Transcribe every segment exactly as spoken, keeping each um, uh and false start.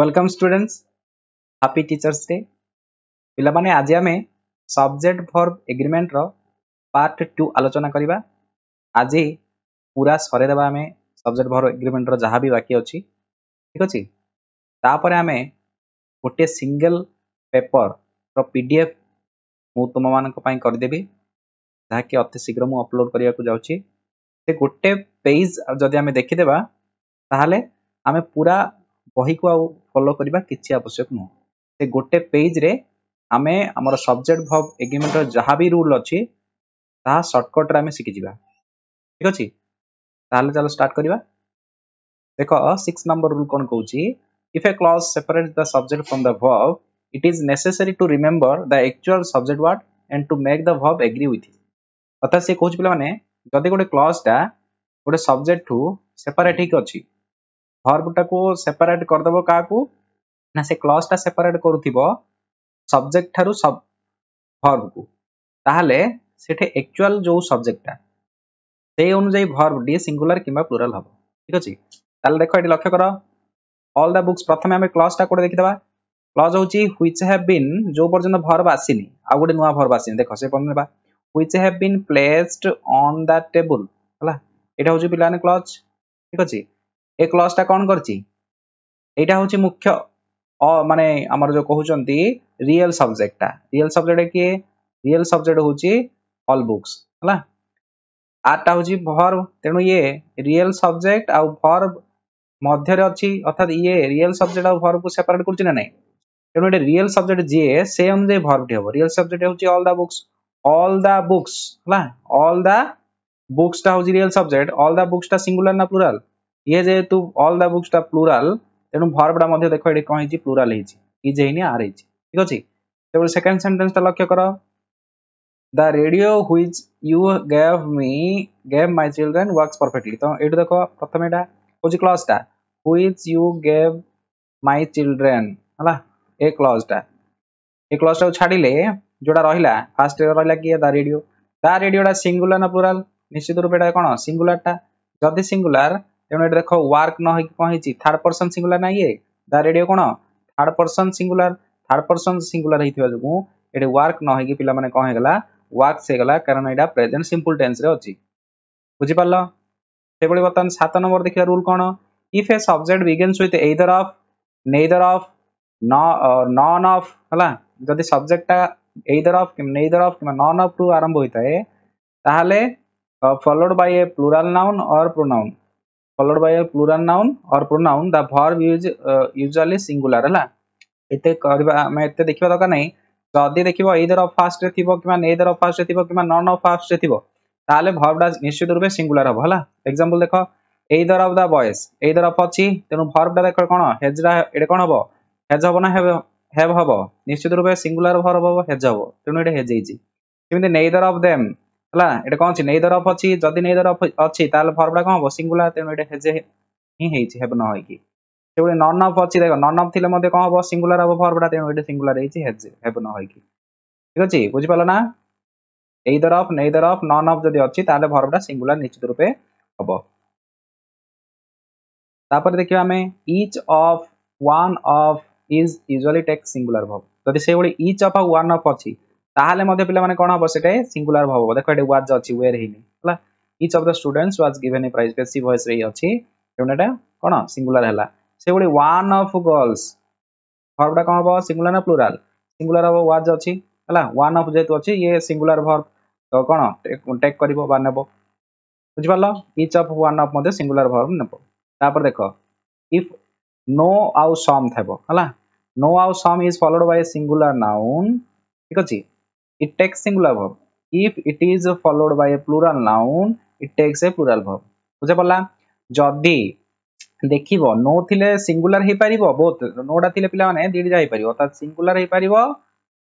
Welcome students, happy teachers day. पिला माने आज आमे सब्जेक्ट वर्ब एग्रीमेंट रो पार्ट टू आलोचना करिबा. आज पूरा सरे देबा आमे सब्जेक्ट वर्ब एग्रीमेंट रो जहां भी बाकी अछि. ठीक अछि. ता परे आमे गोटे सिंगल पेपर रो पीडीएफ मु तुम मानन को पई कर देबी जहां कि अति शीघ्र मु अपलोड करिया को जाउछि. से गोटे पेज जदी आमे देखि देबा ताहाले आमे पूरा बही को फॉलो करिबा किछि आवश्यक न. से गोटे पेज रे आमे हमर सब्जेक्ट वर्ब एग्रीमेंट रो जहां भी रूल अछि ता शॉर्टकट रे आमे सिखि जिबा. ठीक अछि. ताले चलो स्टार्ट करिबा. देखो सिक्स नंबर रूल कोन कहउछि. If a clause separates the subject from the verb it is necessary to remember the actual subject word and to make the verb agree with it. अतः से कहउछि पिला माने जदी गोटे क्लॉज ता गोटे सब्जेक्ट टू सेपरेट हिक अछि वर्ब टा को सेपरेट कर दबो का को ना से क्लॉज टा सेपरेट करूथिबो सब्जेक्ट थारु सब वर्ब को ताहाले सेठे एक्चुअल जो सब्जेक्ट टा से अनुसार वर्ब डी सिंगुलर किबा प्लुरल हबो. ठीक अछि. ताले देखो एटी लक्ष्य करो ऑल द बुक्स प्रथमे हमें क्लॉज टा कोडे देखि देबा. क्लॉज होची व्हिच हैव बीन जो पर्यंत वर्ब आसीनी आ गोटे नवा वर्ब आसीनी देखो से पन लेबा which have been placed on the table हला एटा होची पिलाने क्लॉज. ठीक अछि. ए क्लॉज टा कोन करची एटा होची मुख्य माने हमर जो कहउचंती रियल सब्जेक्ट टा रियल सब्जेक्ट के रियल सब्जेक्ट होची ऑल बुक्स हला आटा होची वर्ब तेनु ये रियल सब्जेक्ट आ वर्ब मध्य रे अछि अर्थात ये रियल सब्जेक्ट आ वर्ब को सेपरेट करची ना नै तेनु एटा रियल सब्जेक्ट जे सेम जे वर्ब टी हो रियल सब्जेक्ट होची all the books all the books हला ऑल द बुक्स टा होची real subject all the books टा सिंगुलर ना प्लुरल ये जे तू ऑल द बुक्स टा प्लुरल एनु वर्ब टा मध्ये देखो एडी कोन हिची प्लुरल हिची ई जे हिनी आर हिची. ठीक अछि. तेबो सेकंड सेंटेंस टा लक्ष्य करो the radio which you gave me gave my children works perfectly. तो एडू देखो प्रथम एडा होची क्लॉज टा which you gave my children हला ए क्लॉज टा ए क्लॉज टा छाडीले जोडा रहिला फर्स्ट रहिला कि द रेडियो द रेडियो टा सिंगुलर ना प्लुरल निश्चित रूप एडा कोन सिंगुलर टा जदी सिंगुलर तेने देखो वर्क न है कोन हिची थर्ड पर्सन सिंगुलर ना ये द रेडियो कोन third person singular third person singular हिथिबा जको एडे वर्क न है कि पिला माने कोन हेगला वर्क से गला कारण एडा प्रेजेंट सिंपल टेंस रे अछि. बुझि पालो. सेबोली बतन सात नंबर देखिया रूल कोन if a subject begins with either of neither of none of हला जदी सब्जेक्ट टा ईदर ऑफ कि नेदर ऑफ कि नॉन ऑफ रु आरंभ होइता है ताहाले followed by a plural noun और pronoun followed by a plural noun or pronoun the verb is uh, usually singular हला एते करबा मैं एते देखिबा दका नै जदी देखिबो either of first रे थिबो कि मान either of first रे थिबो कि मान none of first रे थिबो ताले verb डा निश्चित रूपे सिंगुलर हबो हला. एग्जांपल देखो either of the boys either of अछि तेनु verb डा देखो कोन has रा एडे कोन हबो has हबो ना have have हबो निश्चित रूपे सिंगुलर verb हबो has हबो तेनु एडे has जैछि. सेमिते neither of them हला एटा कोन छि नेदर ऑफ अछि जदी नेदर ऑफ अछि ताले वर्ब डा कोन हो सिंगुलर तेनु एटा हेज हि हेछि हेब न होई कि सेबोले नन ऑफ अछि देखो नन ऑफ थिले मते कोन हो सिंगुलर ऑफ वर्ब डा तेनु एटा सिंगुलर हेछि हेज हेब न होई कि. ठीक अछि. बुझि पालो ना either of neither of none of जदी अछि ताले वर्ब डा सिंगुलर निश्चित रूपे हबो. तापर देखियो हमें each of one of is usually take singular verb जदी सेबोले ईच ऑफ आ वन ऑफ अछि ताहाले मधे पिला माने कोन हबो सेटे सिंगुलर हबो. देखो एटे वाज अछि वेयर हिनी हला each of the students was given a prize Pesi voice रे अछि एटा कोन सिंगुलर हला. से बोली वन ऑफ गर्ल्स वर्ब डा कोन हबो सिंगुलर ना प्लुरल सिंगुलर हबो वाज अछि हला वन ऑफ जेतु अछि ये सिंगुलर वर्ब तो कोन टेक करिवो बा नेबो. बुझि पालो ईच ऑफ वन ऑफ मधे सिंगुलर वर्ब नेबो. तापर देखो इफ नो आउ सम थबो हला नो आउ some is followed by a singular noun. ठीक अछि. It takes singular verb. If it is followed by a plural noun, it takes a plural verb. बुझे बोला जदी देखिबो नो थिले सिंगुलर हे परिबो बहुत नोडा थिले पिला माने दिड जाई परिबो अर्थात सिंगुलर हे परिबो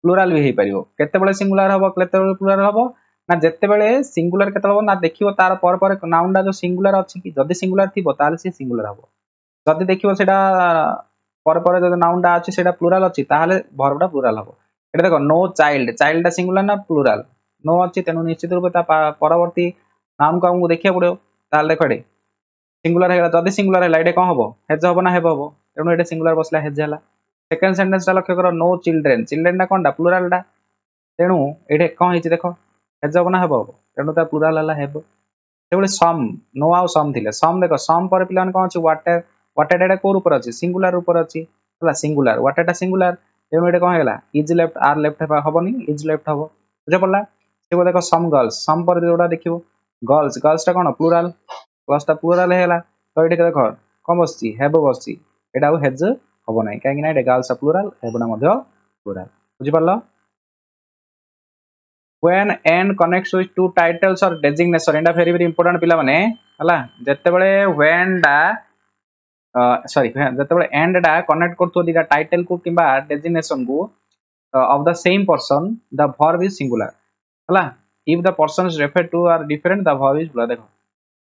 प्लुरल भी हे परिबो केते बेले सिंगुलर हबो केते बेले प्लुरल हबो ना जते बेले सिंगुलर केते हबो ना देखिबो तार पर पर नाउन डा जो सिंगुलर अछि कि जदी सिंगुलर थिबो ताले से सिंगुलर हबो जदी देखिबो सेडा पर पर जो नाउन डा अछि सेडा प्लुरल अछि ताले verb डा प्लुरल हबो. एटा देखो नो चाइल्ड चाइल्ड सिंगुलर ना प्लुरल नो अछि तेनु निश्चित रूप ता परवर्ती नाम को हम देखिया पड़ो ताल देखडे सिंगुलर हेला जदी सिंगुलर हेला एडे कोन हबो हेज हबो ना हेबो तेणु ये सिंगुलर बसला हेज है। सेकेंड सेन्टेन्स लक्ष्य कर नो चिल्ड्रेन, चिल्ड्रेन टा कौन प्लूराल टा, तेणु ये कौन होती देख हेज हम ना हे हम तेणु तार प्लूराल है से सम नो आउ सम थिले सम देख सम पर पिला कौन अच्छे व्हाटर व्हाटर कौ रूप अच्छी सिंगुलर रूप अच्छी है सिंगुलर व्हाटर टा सिंगुलर तेणु ये कौन है इज लेफ्ट आर लेफ्ट हेनी इज लेफ्ट हम बुझे पड़ा से देख सम गर्ल्स सम पर जोड़ा देख गर्ल्स गर्ल्स टा कौन प्लूराल प्लस टा प्लूराल है तो ये देख कौन बस हेब बस हेज हम ना कहीं गर्ल्स टा प्लूराल हेबना प्लूराल बुझीपार। When and connects with two titles or designation and very very important पिला माने हला जत्ते बळे when डा सॉरी जत्ते बळे and डा कनेक्ट करथो दिगा टाइटल को किबा डेजिग्नेशन को of the same person the verb is singular हला if the person is refer to are different the verb is plural. देखो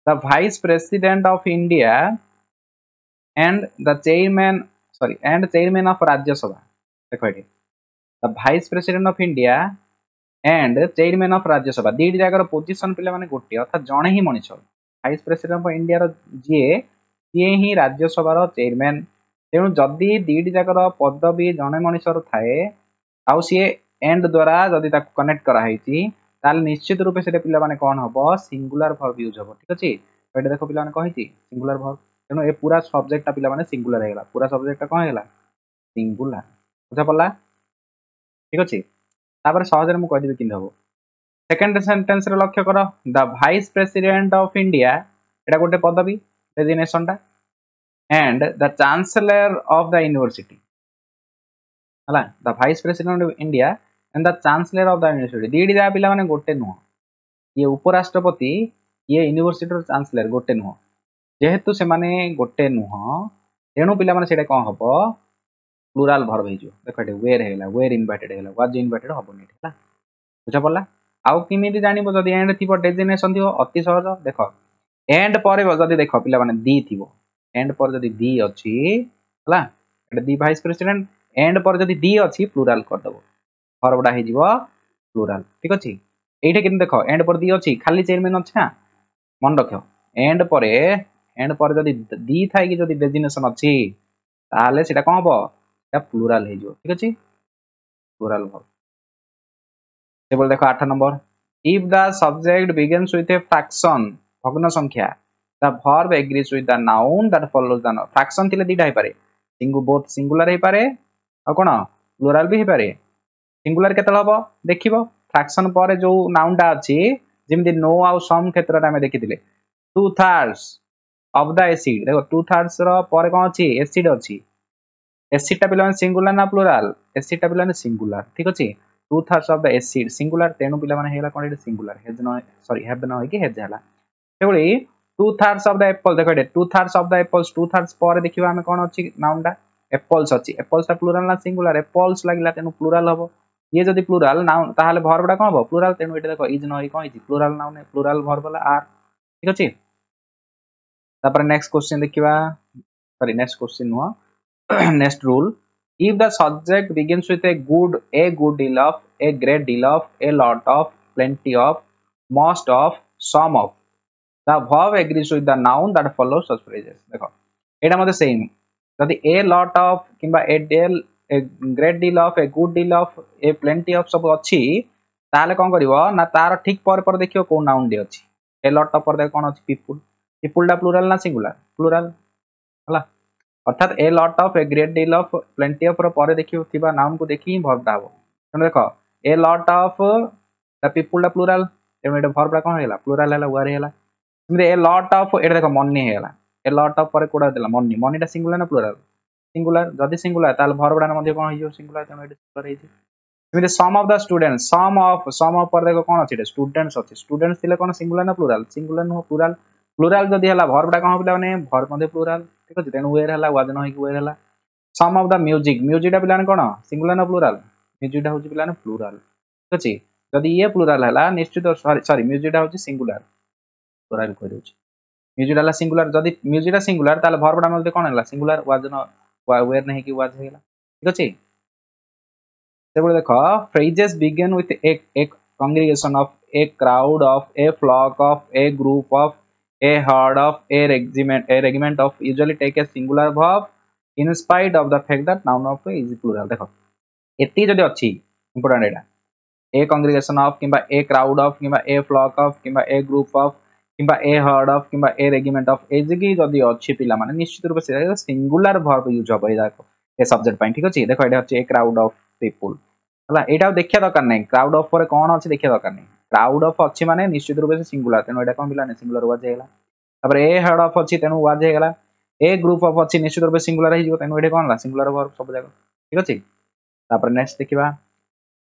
the vice president of India and the chairman sorry and chairman of Rajya Sabha. देखो एटी the vice president of India and chairman of Rajya Sabha दुईट जगार position पे मैंने गोटे अर्थात जड़े ही मनीष वाइस प्रेसिडेंट ऑफ इंडिया जी सी ही राज्यसभा चेयरमैन तेणु जदि दुईट जगार पदवी जड़े मनीषर थाए आउ सी एंड द्वारा जदि कनेक्ट कराई निश्चित रूप से पे कौन हम सिंगुलर वर्ब यूज हम ठीक अच्छे। तो ये देख पे कही सिंगुलर वर्ब तेणु ये पूरा सब्जेक्ट पे सिंगुलर होगा पूरा सब्जेक्ट कौन है सिंगुलर बुझा पड़ा ठीक अच्छे। तापर सहज में कहीदेवी कि हम सेकेंड सेन्टेन्स लक्ष्य कर the vice president of India एटा गोटे पदवी डेजिग्नेशन टा and the chancellor of the university है the vice president of India and the chancellor of the university दुईट जहाँ पिला माने गोटे नुह ये उपराष्ट्रपति ये यूनिवर्सिटी चांसलर गोटे नुह जेहेतु से माने गोटे नुह तेणु पिला माने सेटा कौन हबो प्लूराल वर्ब हो। देखो ये वेर है वेर इनवर्टेड है वाज इनवर्टेड हेनी है बुझा पड़ा आउ किमी जानव जब एंड थी डेजिग्नेशन थी अति सहज। देख एंड पर जब देख पे दी थी एंड पर जब दी अच्छी है दी वाइस प्रेसिडेंट एंड पर जब दी अच्छी प्लूराल करदेव वर्बटा हो प्लूराल ठीक अच्छे। ये कि देख एंड पर दी अच्छी खाली चेयरमैन अच्छा मन रख एंड पर एंड पर जब दी थी जब डेजिग्नेशन अच्छी ताल से कौन हम प्लूराल हो ठीक अच्छे प्लूराल वर्ब। देखो आठ number if the subject begins with a fraction भग्न संख्या the verb agrees with the noun that follows the noun fraction थिले दीटा हो पारे सिंगु बोथ सिंगुलर हो पारे और कौन प्लूराल भी हो पारे। सिंगुलर केतल हम देखो फ्रैक्शन पर जो नाउनटा अच्छी जमी नो आउ सम क्षेत्र में देखी two thirds of the acid. देखो टू थर्ड्स पर कौन अच्छी एसिड अच्छी एसिड टा पिला सिंगुलर ना प्लूराल एसिड टा पिला सिंगुलर ठीक अच्छे। Two thirds of the acid singular तेणु पिला माने हेला कोन सिंगुलर हेज न सॉरी हैव न होके हेज हला सेबोली two thirds of the apple. देखो ये two thirds of the apples two thirds पर देखिबा हम कोन अछि नाउन टा एप्पल्स अछि एप्पल्स टा प्लूराल ना सिंगुलर एप्पल्स लागिला तेणु प्लूराल हबो ये जदी प्लूराल नाउन ताहाले वर्ब टा कोन हबो प्लूराल तेणु एटा देखो इज न होई कोन इज प्लूराल नाउन है प्लूराल वर्ब वाला आर ठीक अछि। तापर नेक्स्ट क्वेश्चन देखिबा सॉरी नेक्स्ट क्वेश्चन हुआ next rule if the subject begins with a good a good deal of a great deal of a lot of plenty of most of some of the verb agrees with the noun that follows such phrases. देखो एटा मते same जदि a lot of किबा a deal a great deal of a good deal of a plenty of सब अछि ताले कोन करिवो ना तार ठीक पर पर देखियो को नाउन दे अछि ए लॉट ऑफ पर दे कोन अछि पीपल पीपल डा प्लूराल ना सिंगुलर प्लूराल हला अर्थात a lot of a great deal of plenty of पर देखा नाउन को देखी वर्बटा हम तेनाली देख a lot of the people plural तेनाली वर्बटा कौन है प्लूराल है वारे है ए लॉट ऑफ ये देख मनी है ए लॉट ऑफ पर कौटा देला मनी मनीटा सिंगुलर ना प्लूराल सिंगुलर जदि सिंगुलर ताल वर्बटा कौन हो सिंगुलर तेनाली some of the students some of some of पर देख कौन अच्छे स्टूडेंट्स अच्छे स्टूडेंट्स थे कौन सिंगुलर ना प्लूराल सिंगुलर नुह प्लूराल प्लूराल जदि है वर्बटा कौन हो पे वर्ब प्लूराल ठीक अच्छे तेणु वेर है वाजन हो वेर है। सम ऑफ द म्यूजिक म्यूजिकटा पे कौन सिंगुलर ना प्लूराल म्यूजिकटा हूँ पे प्लूराल ठीक अच्छे। जदि ये प्लूराल है निश्चित सॉरी सॉरी म्यूजिकटा हूँ सिंगुलर प्लूराल कह दूसरी म्यूजिकटा है सिंगुलर जदि म्यूजिकटा सिंगुलर ताल वर्बटा मतलब कौन है सिंगुलर वाजन वेर नहीं कि वाज होगा ठीक अच्छे। से देख phrases begin with a congregation of a crowd of a flock of a group of a herd of a regiment a regiment of usually take a singular verb in spite of the fact that noun of a is plural. देखो एती जदी अछि important एटा a congregation of किबा a crowd of किबा a flock of किबा a group of किबा a herd of किबा ए रेजिमेंट ऑफ ए जगी जदी अछि पिला माने निश्चित रूप से सिंगुलर वर्ब यूज होय देखो ए सब्जेक्ट पय ठीक अछि देखो एटा अछि ए क्राउड ऑफ पीपल हला एटा देखिया दरकार नै क्राउड ऑफ पर कोन अछि देखिया दरकार नै क्राउड ऑफ अछि माने निश्चित रूप से सिंगुलर तेनो एटा कोन पिला नै सिंगुलर वाज हेला तापर ए हर्ड ऑफ अछि तेनो वाज हेला ए ग्रुप ऑफ अछि निश्चित रूप से सिंगुलर हे जिवो तेनो एटा कोन ला सिंगुलर वर्ब सब जगह ठीक अछि तापर नेक्स्ट देखिबा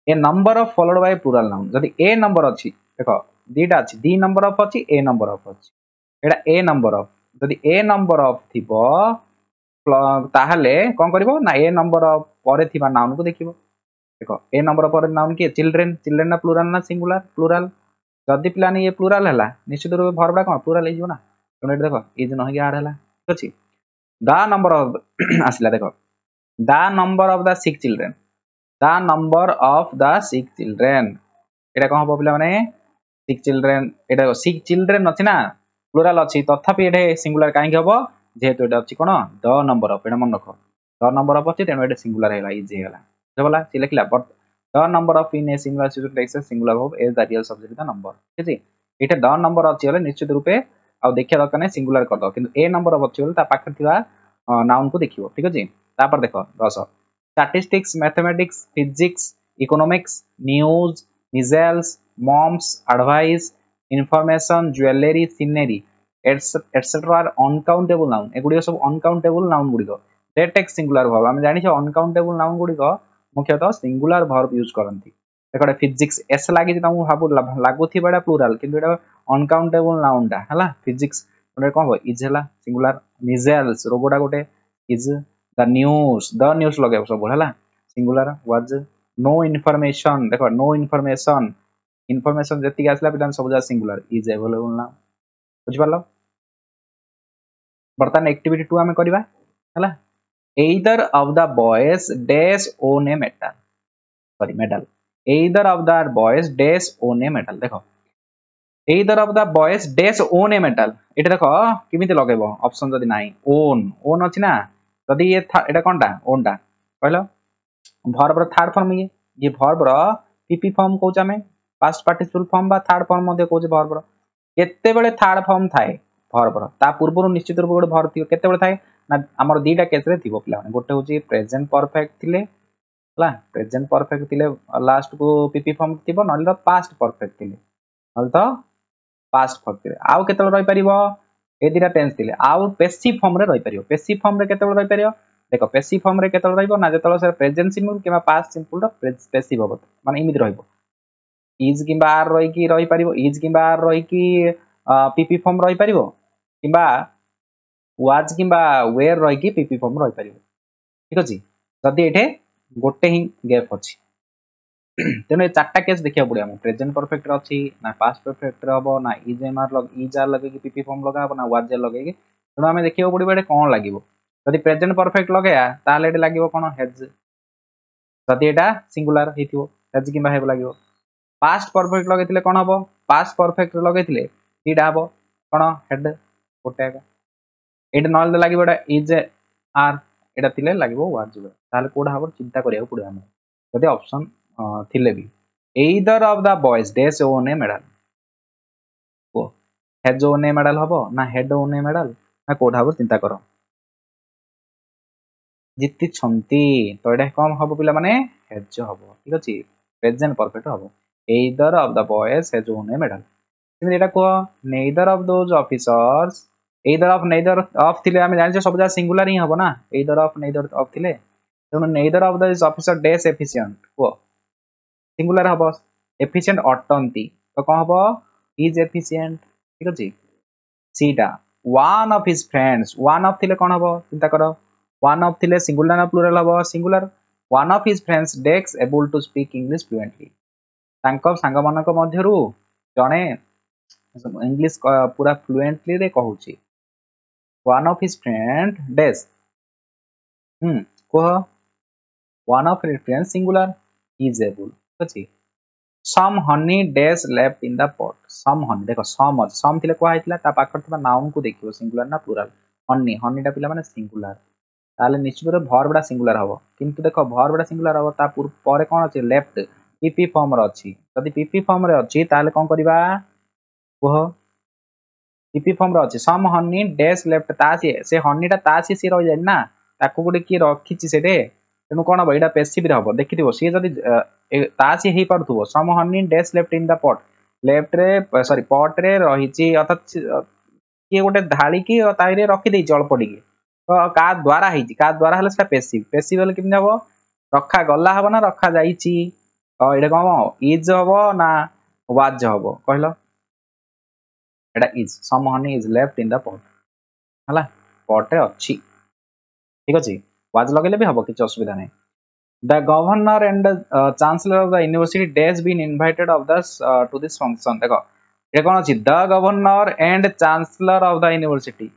a number of followed by plural noun जदी ए नंबर अछि देखो दीटा अछि दी नंबर ऑफ अछि ए नंबर ऑफ अछि एटा ए नंबर ऑफ जदी ए नंबर ऑफ थिबो ताहाले कोन करिवो ना ए नंबर ऑफ परे थिबा नाउन को देखिवो देखो ए नंबर पर नाउन के चिल्ड्रन चिल्ड्रन ना प्लुरल ना सिंगुलर प्लुरल जदी पिलानी ये प्लुरल हला निश्चित रूप वर्बडा कोन प्लुरल हे जिवो ना तने देखो इज न हे आर हला ठीक अछि द नंबर ऑफ आसिला देखो the number of the six children the number of the six children एटा कोन हो पिला माने सिक्स चिल्ड्रन एटा सिक्स चिल्ड्रन अछि ना प्लुरल अछि तथापि एठे सिंगुलर काहे के होबो जेहेतु एटा अछि कोन द नंबर ऑफ एटा मन रखो द नंबर ऑफ अछि तेनो एटा सिंगुलर हेला इज हेला जबला से लिखला but the number of in a singular situation takes singular verb is the real subject the number ठीक अछि एटा द नंबर ऑफ चले निश्चित रूपे आ देखिया दकने सिंगुलर कर दो किंतु ए नंबर ऑफ चले ता पाखर थिवा नाउन को देखिवो ठीक अछि तापर देखो दस statistics mathematics physics economics news measles mumps advice information jewellery scenery etcetera are uncountable noun एगुडी सब अनकाउंटेबल नाउन गुडी को दे टेक सिंगुलर वर्ब हम जानि छ अनकाउंटेबल नाउन गुडी को मुख्यतः सिंगुलर वर्ब यूज करंती देखो फिजिक्स एस लागि त हम हाबु लागु थि बडा प्लुरल किंतु एटा अनकाउंटेबल नाउन दा हला फिजिक्स ओने कोन हो इज हला सिंगुलर मिजल्स रोगोडा गोटे is the news the news लगे सब हला सिंगुलर वाज नो इनफॉरमेशन देखो नो इनफॉरमेशन इनफॉरमेशन जति आसला बिदान सब जा सिंगुलर इज अवेलेबल नाउ बुझ पालो बर्तन एक्टिविटी टू हमें करबा हला either of the boys dash own a medal sorry medal either of the boys dash own a medal देखो either of the boys dash own a medal एटा देखो किमिते लगेबो option जदी नाही own own अछि ना जदी ये एटा कोनटा own टा कहलो verb रो थर्ड फॉर्म ये ये verb रो पीपी फॉर्म कहू जामे पास्ट पार्टिसिपल फॉर्म बा थर्ड फॉर्म मध्ये कहू जे verb रो केते बेले थर्ड फॉर्म थाए verb रो ता पूर्व रो निश्चित रूप गोटे verb थियो केते बेले थाए ना हमर दीटा केस रे थिबो पिला माने गोटे होची प्रेजेंट परफेक्ट थिले हला प्रेजेंट परफेक्ट थिले लास्ट को पीपी फॉर्म थिबो नल तो पास्ट परफेक्ट थिले नल तो पास्ट परफेक्ट थिले आउ केतल रहि परिबो ए दीटा टेंस थिले आउ पैसिव फॉर्म रे रहि परिबो पैसिव फॉर्म रे केतल रहि परिबो देखो पैसिव फॉर्म रे केतल रहिबो ना जेतल सर प्रेजेंट सिंपल केमा पास्ट सिंपल रो पैसिव होबो माने इमित रहिबो इज किबा आर रहि की रहि परिबो इज किबा आर रहि की पीपी फॉर्म रहि परिबो किबा वाज किबा वेयर रहि की पीपी फॉर्म रहि परिबो ठीक अछि जदी एठे गोटे ही गैप अछि तेनो ए चारटा केस देखिया पड़िया हम प्रेजेंट परफेक्ट अछि ना पास्ट परफेक्ट रहबो ना इज एम आर लग इज आर लगे की पीपी फॉर्म लगाबो ना वाज लगे की तेनो हम देखियो पड़िबो एठे कोन लागिबो जदी प्रेजेंट परफेक्ट लगाया ताले एठे लागिबो कोन हैज जदी एटा सिंगुलर हेतिबो हैज किबा हेब लागिबो पास्ट परफेक्ट लगेतिले कोन हबो पास्ट परफेक्ट लगेतिले इडा हबो कोन हेड गोटे एड नॉल द लागिबो इज आर एटा थिले लागिबो वाज ताले कोड हबो चिंता करिया पड़िया हम जदी ऑप्शन थिले भी either of the boys dash own a medal को हैज ओन ए मेडल हबो ना हेड ओन ए मेडल ना कोड हबो चिंता करो जिति छंती तो एटा कम हबो पिला माने हैज हबो ठीक अछि प्रेजेंट परफेक्ट हबो either of the boys has won a medal similar एटा को neither of those officers either of neither of थिले हम जानि छ सब जा सिंगुलर ही हबो ना either of neither of थिले तो neither of the officer dash efficient को सिंगुलर हबो efficient अटंती तो कोन हबो is efficient ठीक अछि सीटा one of his friends one of थिले कोन हबो चिंता करो one of थिले सिंगुलर ना प्लुरल हबो singular one of his friends dash able to speak english fluently तांको संग मानक मध्यरु जने इंग्लिश पूरा फ्लुएंटली रे कहउची one of his friend dash hmm को one of his friend singular is able अछि some honey dash left in the pot some honey देखो some some थिले को आइतला ता पाखर थिबा नाउन को देखियो सिंगुलर ना प्लुरल honey honey टा पिला माने सिंगुलर ताले निश्चित रूप भर बड़ा सिंगुलर हम किंतु देखो भर बड़ा सिंगुलर हम ता पूर्व कौन अच्छे लेफ्ट पीपी फॉर्म रे अच्छी जदि पीपी फॉर्म रे अच्छी ताले कोन करबा ओह पीपी फॉर्म रे अच्छी सम हनी डैश लेफ्ट तासी से हनी ता तासी से रह जाय ना ताको गुडे की रखी छी सेटे तेनु कोन भाई ता पैसिव रे हम देखिथिबो से जदि तासी हे परथुबो some honey dash left in the pot left रे सॉरी पॉट रे रही छी अर्थात के गुडे ढाली की और ताइरे रखी दे जल पड़ी तो का द्वारा हिज का द्वारा हले से पैसिव पैसिव हले किन हबो रखा गल्ला हबो ना रखा जाई छी तो एटा कोन इज हबो ना वाज हबो कहलो एटा is some honey is left in the pot हला पॉट रे अछि ठीक अछि वाज लगेले भी हबो किछ असुविधा नै the governor and chancellor of the university dash been invited of the to this function देखो एटा कोन अछि the governor and chancellor of the university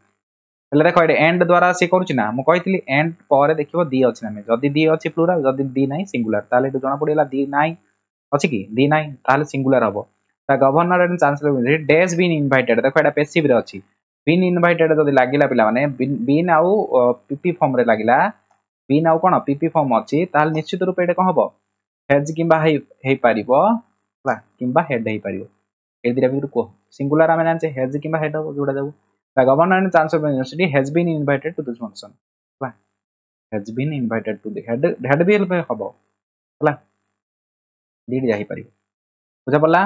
पहिले देखो एड एंड द्वारा से करू ना मु कहितली एंड पारे देखिबो दी अछि ना जदी दी अछि प्लुरल जदी दी नाही सिंगुलर ताले तो जना पड़ेला दी नाही अछि की दी नाही ताले सिंगुलर हबो ता governor and chancellor dash been invited देखो एटा पैसिव रे अछि बीन इनवाइटेड जदी लागिला पिला माने बीन आउ पीपी फॉर्म रे लागिला बीन आउ कोन पीपी फॉर्म अछि ताले निश्चित रूप एटा कोन हबो हेज किबा हे पारिबो हला किबा हेड हे पारिबो ए दिरा भीतर को सिंगुलर माने आछे हेज किबा हेड जोडा जाउ The governor and chancellor of the university has been invited to this function. Has been invited to the head head bill पे हबो होला दीड जाहि परिबो बुझा पल्ला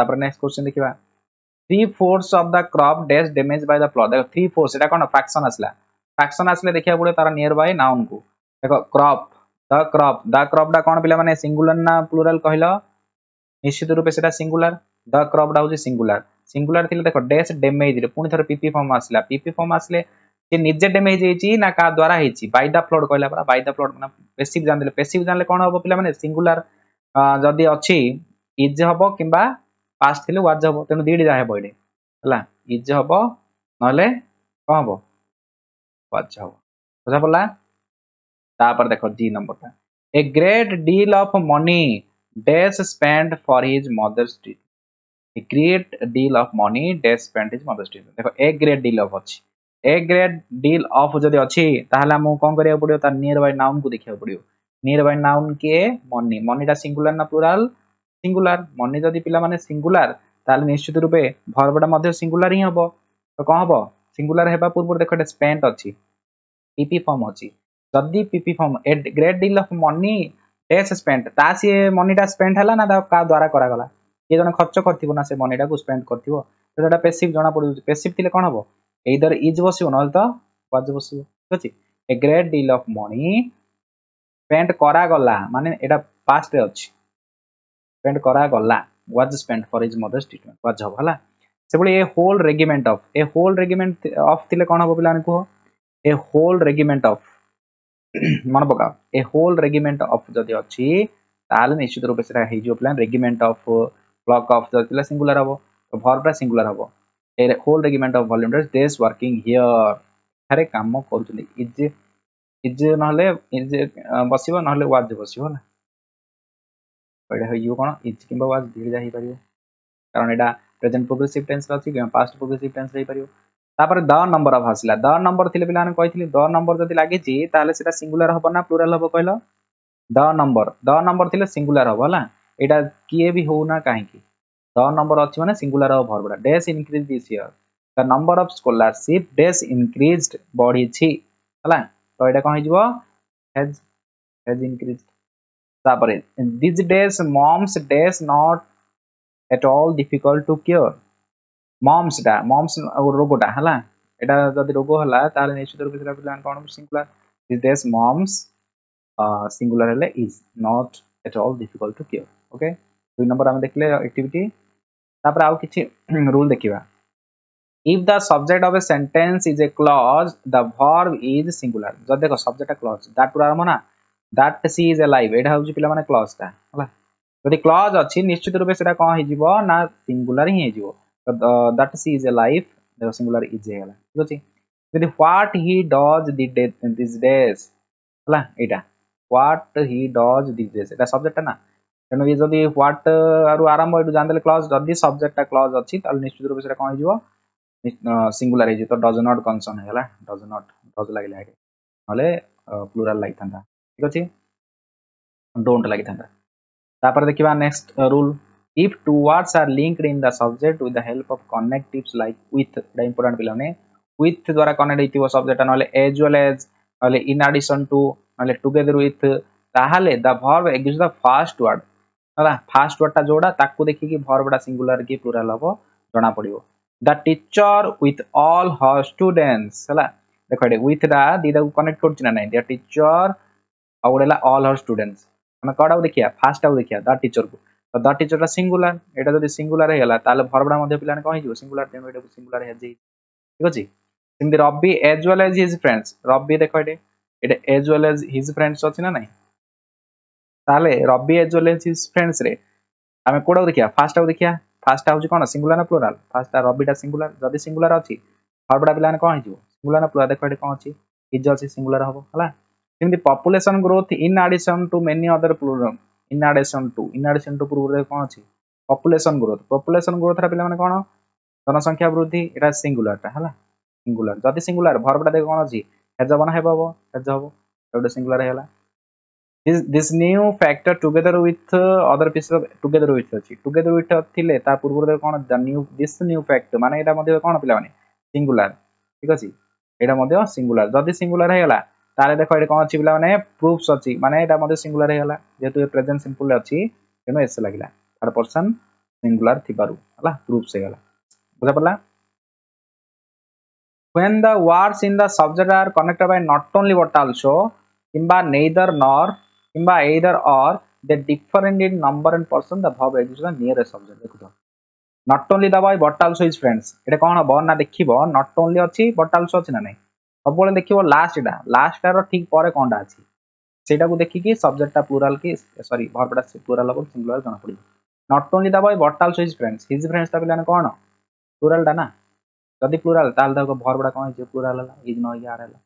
तापर नेक्स्ट क्वेश्चन देखिबा three fourths of the crop dash damaged by the flood देखो three fourths एटा कोन फ्रैक्शन आसला फ्रैक्शन आसले देखिया पड़े तारा नियर बाय नाउन को देखो crop the crop the crop डा कोन पिला माने सिंगुलर ना प्लुरल कहलो निश्चित रूपे सेटा सिंगुलर द क्रॉप डा होजी सिंगुलर सिंगुलर थिले देखो डैश डैमेज रे पुनी थरे पीपी फॉर्म आसला पीपी फॉर्म आसले जे निजे डैमेज हे छी ना का द्वारा हे छी बाय द फ्लड कहला पर बाय द फ्लड माने पैसिव जानले पैसिव जानले कोन होबो पिला माने सिंगुलर जदी अछि इज होबो किबा पास्ट थिले वाज होबो तेनु दीडी जाय होबो एले हला इज होबो नले कोन होबो वाज होबो बुझा पल्ला तापर देखो जी नंबर ता a great deal of money dash spend for his mother's day A great deal of money dash spent is mother's day देखो a great deal of अछि a great deal of जदी अछि ताहला मु कोन करिया पडियो तार नियर बाय नाउन को देखिया पडियो नियर बाय नाउन के money money टा सिंगुलर ना प्लुरल सिंगुलर money जदी पिला माने सिंगुलर ताले निश्चित रूपे वर्ब टा मध्ये सिंगुलर ही हबो तो कोन हबो सिंगुलर हेबा पूर्व देखो spent अछि pp form अछि जदी pp form a great deal of money dash spent ता से money टा spent हला ना का द्वारा करा गला ये जने खर्च करथिबो ना से मनीटा को स्पेंड करथिबो त एटा पैसिव जना पड़ो पैसिव थिले कोन हबो एदर इज बसियो नल त वाज बसियो ठीक अछि a great deal of money spend करा गला माने एटा पास्ट रे अछि स्पेंड करा गला was spend for his mother's treatment was हबो हला सेबले a whole regiment of a whole regiment of थिले कोन हबो पिलान को ए होल रेगिमेंट ऑफ मन पका ए होल रेगिमेंट ऑफ जदी अछि ताल निश्चित रूप से हे जो प्लान regiment of block of the tila singular habo to verb ra singular habo a whole regiment of volunteers days working here hare काम करथले इज इज नहले इज बसिबो नहले वाज बसिबो ना एडा हो कोन इज किबा वाज दिल जाहि परियो कारण एडा प्रेजेंट प्रोग्रेसिव टेंस अछि कि पास्ट प्रोग्रेसिव टेंस रहि परियो तापर द नंबर ऑफ हसला द नंबर थिले बिलान कहिथिले द नंबर जदि लागे छी ताले सेटा सिंगुलर हबो ना प्लुरल हबो कहलो द नंबर द नंबर थिले सिंगुलर हबो होला एटा किए भी हो ना काहे की द नंबर अछि माने सिंगुलर और verb dash increase this here the number of scholarship dash increased बॉडी छी हला तो एटा कोन हिजबो हैज हैज इंक्रीज्ड तापर this dash mumps dash not at all difficult to cure mumps डा मॉम्स रोगटा हला एटा जदी रोग हला ताले निश्चित रूप से प्लान कोन singular this dash mumps singular हले is not at all difficult to cure okay दो नंबर हम देखले एक्टिविटी तापर आउ किछि रूल देखिबा if the subject of a sentence is a clause the verb is singular जब देखो सब्जेक्ट क्लॉज दैट पूरा माना दैट सी इज अलाइव एटा होउची पिला माने क्लॉज ता होला जदि क्लॉज अछि निश्चित रूपे सेटा कोन हे जिवो ना सिंगुलर ही हे जिवो that she is alive the singular is हे होला ठीक अछि जदि what he does this days होला एटा what he does this days एटा सब्जेक्ट ना तनो ये जदी व्हाट आरो आरंभ एटू जानले क्लॉज जदी सब्जेक्ट ता क्लॉज अछि त निश्चित रूप से कोन हिजो सिंगुलर हिजो तो डज नॉट कंसर्न हेला डज नॉट डज लागले आगे प्लूराल लगी था ठीक अच्छे डोंट लगी था देखा next rule if two words are linked in the subject with the help of connectives like with important पिलाने विथ द्वारा कनेक्ट हो subject as well as in addition to ना टुगेदर विथ ताहले the verb exist the first word है first word टा जोड़ा ताकू देखिए वर्ब टा सिंगुलर की प्लूराल हम जना पड़ो the teacher with all her students है देखो ये विथ रा दीदा को कनेक्ट करछ ना नहीं द टीचर आ गोला ऑल हर स्टूडेंट्स हम काडा देखिया फर्स्ट आ देखिया द टीचर को तो द टीचर रा सिंगुलर एटा जदी सिंगुलर हे गला ताले भरबडा मध्ये पिलान कोहि जो सिंगुलर तेनो एटा सिंगुलर हे जे ठीक अछि सिम the rabi as well as his friends रब्बी देखो ये एटा as well as his friends अछि ना नहीं ताले रब्बी as well as his friends रे हम कोडा देखिया फर्स्ट आ देखिया फर्स्ट आ कोन सिंगुलर ना प्लुरल फर्स्ट आ रब्बी टा सिंगुलर जदी सिंगुलर अछि भरबडा पिलान कोहि जो सिंगुलर ना प्लुरल देखो कौन अच्छी इज अच्छी सिंगुलर हम है population growth in addition to many other plural in addition to in addition to पूर्व कौन अच्छी पॉपुलेशन ग्रोथ पॉपुलेशन ग्रोथ रा पिला कौन जनसंख्या वृद्धि एटा सिंगुलर टा है सिंगुलर जदि सिंगुलर भरबटा देख कौन अच्छी हेज बना हेब हेज हम गोटे सिंगुलर है this this new factor together with other piece together with अच्छी टुगेदर विथ थिले ता पूर्व कौन न्यू दिस न्यू फैक्टर माने एटा मध्ये कौन पिला माने सिंगुलर ठीक अछि एटा मध्ये सिंगुलर जदि सिंगुलर हे गला ताले देखो एटा कोन अछि पिला माने प्रूफ्स अछि माने एटा मध्ये सिंगुलर हे गला जेतु प्रेजेंट सिंपल अछि तेनो एस लागिला थर्ड पर्सन सिंगुलर थिबारु हला प्रूफ्स हे गला बुझा पड़ला when the words in the subject are connected by not only but also किंबा नेदर नॉर किंबा either or they different in number and person the verb exist the near subject देखो not only the boy but also his friends एटा कोन हबो ना देखिबो not only अछि but also अछि ना नै सबबोले देखिबो लास्ट एटा लास्ट आरो ठीक पारे कोनडा अछि सेटा को देखि कि सब्जेक्ट टा प्लुरल की सॉरी वर्ब टा प्लुरल और सिंगुलर जना पड़ी not only the boy but also his friends his friends ता बिलान कोन प्लुरल टा ना यदि प्लुरल ताल दा को वर्ब टा कोन जे प्लुरल हला इज नो यार हला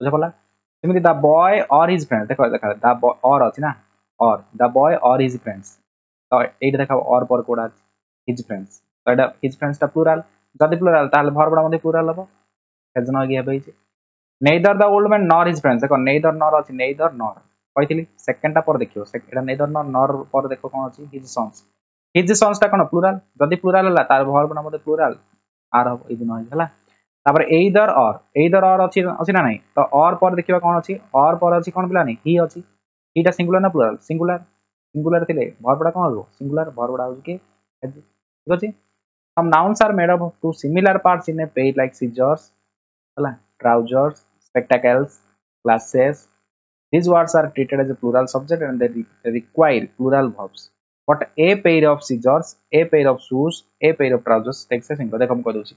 बुझ पला similarly the boy or his friends देखो देखा द बॉय और अछि ना और the boy or his friends तो एटा देखा और पर कोडा हिज फ्रेंड्स तो एटा हिज फ्रेंड्स टा प्लुरल जदि प्लुरल ताल वर्ब टा मध्ये प्लुरल हबो हेजन आगे हेबे जे neither the old man nor his friends देखो नेदर नॉर अछि नेदर नॉर कहितली सेकंड टा पर देखियो एटा नेदर नॉर नॉर पर देखो कोन अछि हिज सन्स हिज सन्स टा कोन प्लुरल जदि प्लुरल हला तार वर्ब टा मध्ये प्लुरल आर हबो इदिन आगे हला तापर एदर और एदर और अछि अछि ना नै तो और पर देखिबा कोन अछि और पर अछि कोन पिलानी ही अछि ही टा सिंगुलर ना प्लुरल सिंगुलर सिंगुलर थिले वर्ब टा कोन हबो सिंगुलर वर्ब टा होय कि ठीक अछि some nouns are made up of two similar parts in a pair like scissors हला trousers spectacles glasses these words are treated as a plural subject and they, re they require plural verbs but a pair of scissors a pair of shoes a pair of trousers takes a single देखम कह दोछि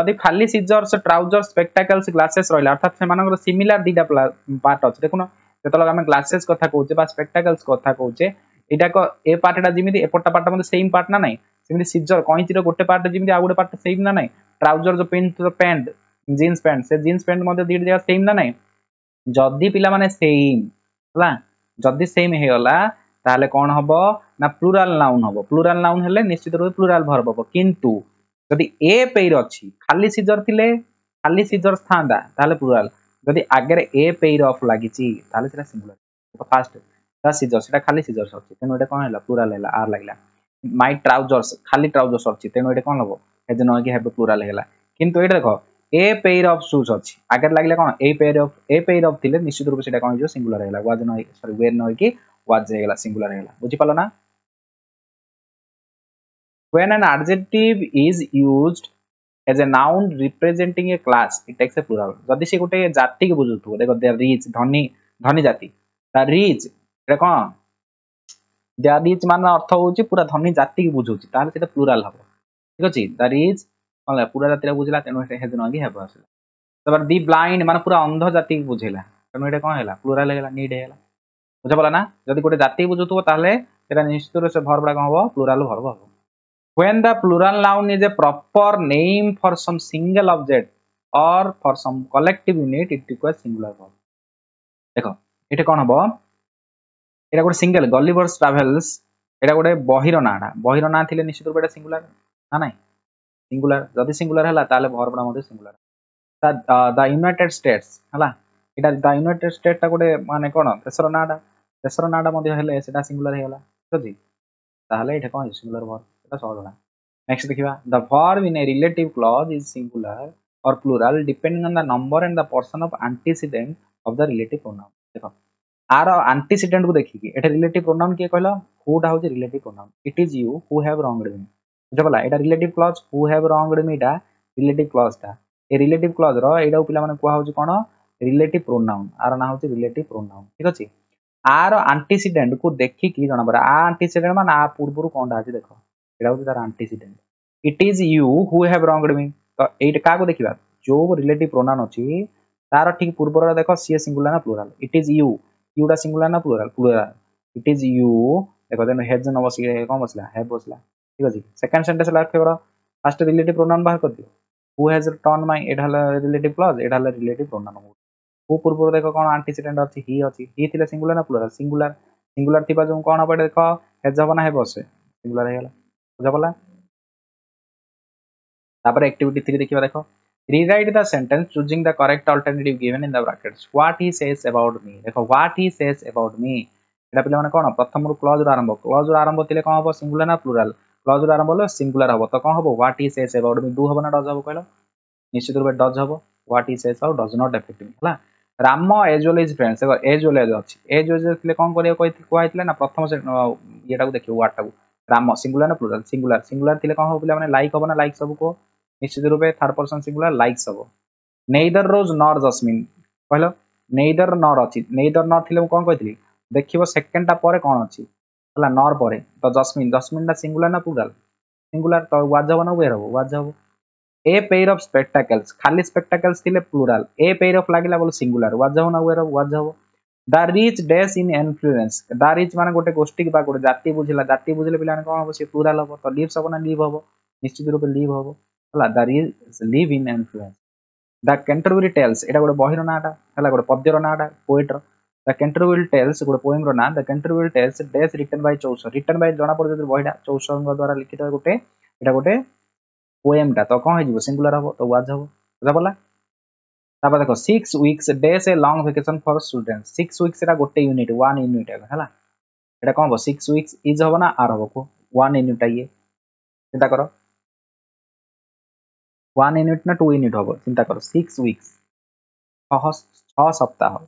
जदि खाली scissors trousers spectacles glasses रहला अर्थात सेमानकर similar दिटा part अछि देखुन जतलग हम glasses कथा कहउछे बा spectacles कथा कहउछे एटा को ए पार्ट एटा जिमिति एपटा पार्ट मध्ये सेम पार्ट ना नै सेमिति scissors कैंची रो गोटे पार्ट जिमिति आ गोटे पार्ट सेम ना नै trouser जो pant जो pant जीन्स पैंट से जीन्स पैंट मध्ये दिड जगह सेम ना नहीं जदी पिला माने सेम हला जदी सेम हे होला ताले कोन हबो ना प्लुरल नाउन हबो प्लुरल नाउन हेले निश्चित रूप प्लुरल वर्ब हबो किंतु जदी ए पेयर अछि खाली सीजर थिले खाली सीजर थांदा ताले प्लुरल जदी आगे ए पेयर ऑफ लागिची ताले सेटा सिंगुलर तो फर्स्ट दा सीजर सेटा खाली सीजर अछि तेनो एटा कोन हेला प्लुरल हेला आर लागला माय ट्राउजर्स खाली ट्राउजर्स अछि तेनो एटा कोन हबो एज न कि हेबो प्लुरल हेला किंतु एटा देखो ए पेयर ऑफ शूज अछि अगर लागले कोन a pair of a pair of थिले निश्चित रूप सेटा कोन जो सिंगुलर हेला वाज न सॉरी वेयर न कि वाज हेला सिंगुलर हेला बुझि पालो ना when an adjective is used as a noun representing a class it takes a plural जदि से गोटे जाति के बुझुथु देखो दे आर रिच धनी धनी जाति द रिच रे कोन दे आर रिच माने अर्थ होउची पूरा धनी जाति के बुझुची ताले सेटा प्लुरल हबो ठीक अछि द रिच अल पूरा जाति बुझला तेनो हेज न आगे हेब आसला तबर दी ब्लाइंड माने पूरा अंध जाति बुझेला तेनो एटा कोन हेला प्लुरल हेला नीड हेला बुझा पला ना जदी गोटे जाति बुझुथु ताले एटा निश्चित रूप से वर्ब कोन हबो प्लुरल वर्ब हबो when the plural noun is a proper name for some single object or for some collective unit it requires singular verb देखो एटा कोन हबो एटा गोटे सिंगल गॉलिवर्स ट्रैवल्स एटा गोटे बहिर नाडा बहिर ना थिले निश्चित रूप एटा सिंगुलर ना नै सिंगुलर जदि सिंगुलर हला ताले वर्ब टा मध्ये सिंगुलर द यूनाइटेड स्टेट्स हला এটা দা ইউনাইটেড স্টেট টা কোডে মানে কোন দেশৰ নাটা দেশৰ নাটা মধ্যে হেলে সেটা সিঙ্গুলার হেলা বুঝি তাহলে এটা কোন সিঙ্গুলার ভার্ব এটা সহজ না नेक्स्ट देखिबा the verb in a relative clause is singular or plural depending on the number and the person of antecedent of the relative pronoun देखो आरो antecedent को देखिके एटा relative pronoun के कहला who टा होजे relative pronoun it is you who have wronged me बुझबला Etah relative clause who have wronged me टा relative clause टा ए relative clause रो एटा पिला माने को होजे कोन relative pronoun आरो ना होजे relative pronoun ठीक अछि आरो antecedent को देखिके जणबरा आ antecedent माने आ पूर्व कोनडा अछि देखो एटा होजे तार antecedent it is you who have wronged me तो एटा का को देखिबा जो रिलेटिव प्रोनाउन अछि तार ठीक पूर्वरा देखो सी सिंगुलर ना plural it is you you टा सिंगुलर ना plural plural it is you देखो देन हैज न बसले कम बसला हैव बसला ठीक अछि second sentence last favour first relative pronoun बाहर कर दियो हु हैज टर्न माय एटा हला रिलेटिव क्लॉज एटा हला रिलेटिव प्रोनाउन हु पूर्वरा देखो कोन एंटीसीडेंट अछि ही अछि ही थिले सिंगुलर ना प्लुरल सिंगुलर सिंगुलर थिबा जो कोन पडे देखो हैज होना है बसे सिंगुलर हेला बुझबला तापर एक्टिविटी थ्री देखिबा देखो rewrite the sentence choosing the correct alternative given in the brackets what he says about me देखो what he says about me एटा पिले माने कोन प्रथम रु क्लॉज रु आरंभ क्लॉज रु आरंभ तिले कोन होबो सिंगुलर ना प्लुरल क्लॉज रु आरंभ ल सिंगुलर होबो त कोन होबो what he says about me do होबो ना does होबो कहलो निश्चित रूप does होबो what he says about does not affect me हला Ram as well as friends देखो as well as अछि as well as तिले कोन करियो कहि कहइतले ना प्रथम से एटा को देखियो what टा राम सिंगुलर ना प्लुरल सिंगुलर सिंगुलर तिले कोन होबो पिले माने लाइक होबो ना लाइक सब को निश्चित रूप से थर्ड पर्सन सिंगुलर लाइक्स हो नेदर रोज नॉर जस्मिन कहलो नेदर नॉर अछि नेदर नॉर थिले कोन कहितली देखिबो सेकंड टा पारे कोन अछि हला नॉर पारे तो जस्मिन जस्मिन दा सिंगुलर ना प्लुरल सिंगुलर तो वाज जवन वेर हो वाज हो ए पेयर ऑफ स्पेक्टेकल्स खाली स्पेक्टेकल्स थिले प्लुरल ए पेयर ऑफ लागिला बोल सिंगुलर वाज हो ना वेर हो वाज हो the rich dash in influence the rich माने गोटे गोष्ठी बा गोटे जाति बुझिला जाति बुझिले पिलान कोन हो से प्लुरल हो तो लिव्स हो ना लिव हो निश्चित रूप से लिव हो that is live in influence the Canterbury Tales एटा गोटे बहिरो नाटा हला गोटे पद्यर नाटा poet the Canterbury Tales गोटे poem रो ना the Canterbury Tales dash written by Chaucer written by जना पड़ जदि बहिडा Chaucer ग द्वारा लिखित गोटे एटा गोटे poem टा तो कोन हेजिबो सिंगुलर हबो तो वाज हबो बुझा पला तापर देखो six weeks dash a long vacation for students six weeks एटा गोटे यूनिट one यूनिट हला एटा कोन हबो six weeks इज हबो ना आर हबो को one यूनिट आइए चिंता करो one unit ना two unit होगा चिंता करो six weeks छह सप्ताह hmm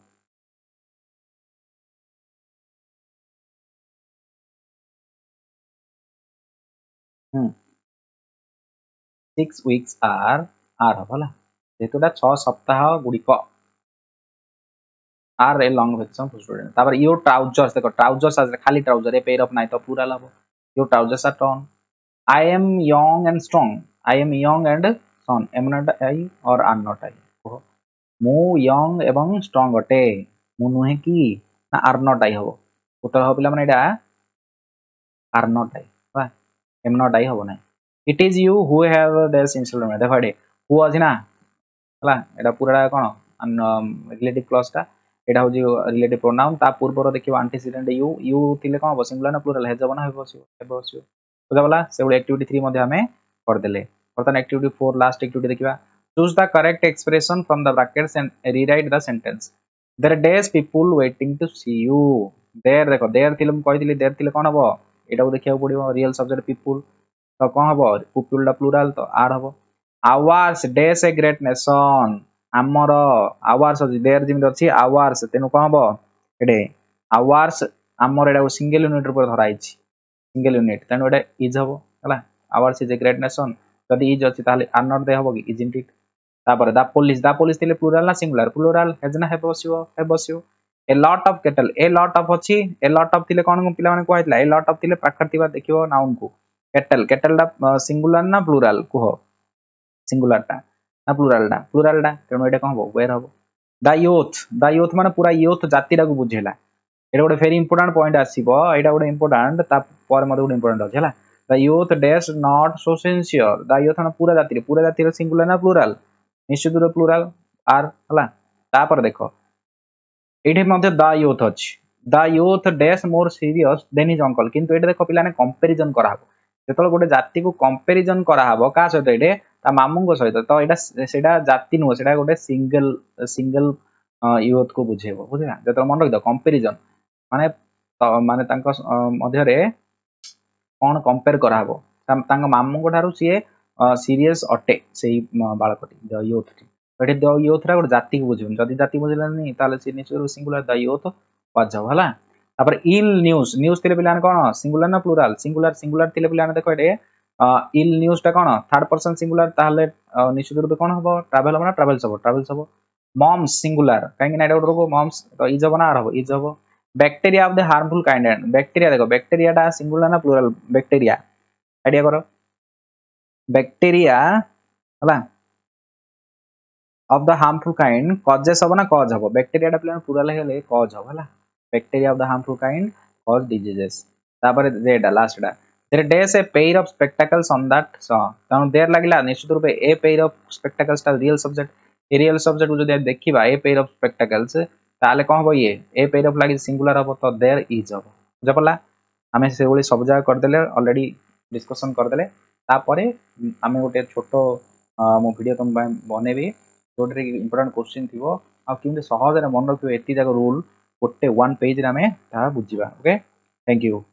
six weeks are are हो भला जेतु डा छह सप्ताह गुड़ी को are a long vacation for student तापर यो ट्राउजर्स देखो ट्राउजर्स आज खाली ट्राउजर ए पेयर ऑफ नाइ तो पूरा लाबो यो trousers are torn I am young and strong I am young and son am not I or are not I मु यंग एवं स्ट्रांग अटे मु नुहे कि ना आर नॉट आई होबो उत्तर हो पिला माने एटा आर नॉट आई बा एम नॉट आई होबो ना it is you who have this instrument देखो एडे हु अछि ना हला एटा पूराडा कोन रिलेटिव क्लॉज टा एटा हो जे रिलेटिव प्रोनाउन ता पूर्वर देखियो एंटीसीडेंट यू यू थिले कोन होबो सिंगुलर ना प्लुरल हेजबो ना हेबो सियो हेबो सियो बुझाबला सेउ एक्टिविटी थ्री मध्ये हमें कर देले बर्तन एक्टिविटी फोर लास्ट एक्टिविटी देखिबा choose the correct expression from the brackets and rewrite the sentence there days people waiting to see you there देखो देयर थिलम कहितली देयर थिले कोन हबो एटा को देखिया पड़िबो रियल सब्जेक्ट पीपल तो कोन हबो पीपल ला प्लुरल तो आर हबो ours days a great nation हमर आवर्स देयर जिम अछि आवर्स तेनु कोन हबो एडे आवर्स हमर एटा सिंगल यूनिट ऊपर धराई छि सिंगल यूनिट तेनु एटा इज हबो हला ours is a great nation जदि इज अछि ताले आर नॉट दे हबो कि इज इट तापर द पुलिस द पुलिस तिले प्लुरल ना सिंगुलर प्लुरल हेज ना हेबो सियो हेबो सियो a lot of cattle a lot of अछि ए लॉट ऑफ तिले कोन पिला माने कहैतला ए लॉट ऑफ तिले प्राकृतिक देखियो नाउन को केटल केटल दा सिंगुलर ना प्लुरल को सिंगुलर टा ना प्लुरल दा प्लुरल दा तेनो एटा कोन हबो वेयर हबो द यूथ द यूथ माने पूरा यूथ जातिरा को बुझेला एटा गोटे वेरी इंपोर्टेंट पॉइंट आसीबो एटा गोटे इंपोर्टेंट ता पर मते गोटे इंपोर्टेंट अछि हला The youth dash not so sincere. The youth ना पूरा जाति रे पूरा जाति रे सिंगुलर ना प्लुरल निश्चित रूप प्लुरल आर हला तापर देखो एठे मध्ये द youth अछि the youth dash more serious than his uncle किंतु एठे देखो पिलाने कंपैरिजन करा हबो जेतल गोटे जाति को कंपैरिजन करा हबो का सहित एठे ता मामू को सहित तो एटा सेटा जाति नु सेटा गोटे सिंगल सिंगल यूथ को बुझेबो बुझिना जतरा मन रख द कंपैरिजन माने माने तांका मध्य रे कोन कंपेयर कराबो तांका मामू को थारु से सीरियस अटे सेही बालकटी द यूथ टी एठी द यूथ रा को जाति बुझिबो जदी जाति बुझिलानी ताले से नेचर सिंगुलर द यूथ बाजाव हला तापर इल न्यूज़ न्यूज़ तिले पिलान कोन सिंगुलर ना प्लुरल सिंगुलर सिंगुलर तिले पिलान देखो एटे इल न्यूज़ टा कोन थर्ड पर्सन सिंगुलर ताले निश्चित रूप कोन हबो ट्रैवल हबो ना ट्रैवल्स हबो ट्रैवल्स हबो moms singular काहे ना एडो रोबो moms तो इज हबो ना हबो इज हबो bacteria of the harmful kind bacteria देखो बैक्टीरिया टा सिंगुलर ना प्लुरल बैक्टीरिया आइडिया करो बैक्टीरिया हला of the harmful kind causes हबो ना कॉज हबो बैक्टीरिया टा प्लुरल प्लुरल हेले कॉज हबो हला bacteria of the harmful kind cause diseases तापर जेडा लास्ट डा there days a pair of spectacles on that so तनो देयर लागला निश्चित रूपे ए पेयर ऑफ स्पेक्टेकल्स टा रियल सब्जेक्ट रियल सब्जेक्ट को जदि देखिबा ए पेयर ऑफ स्पेक्टेकल्स ताले कोन हो ये ए पेयर ऑफ लागि सिंगुलर हो तो देयर इज हो जपला हमें से ओले सब जगह कर देले ऑलरेडी डिस्कशन कर देले ता परे हमें गोटे छोटो मो वीडियो तुम बनेबी जोटे इंपोर्टेंट क्वेश्चन थिवो आ किमे सहज रे मन रखियो एति जगह रूल गोटे वन पेज रे हमें ता बुझिबा ओके थैंक यू।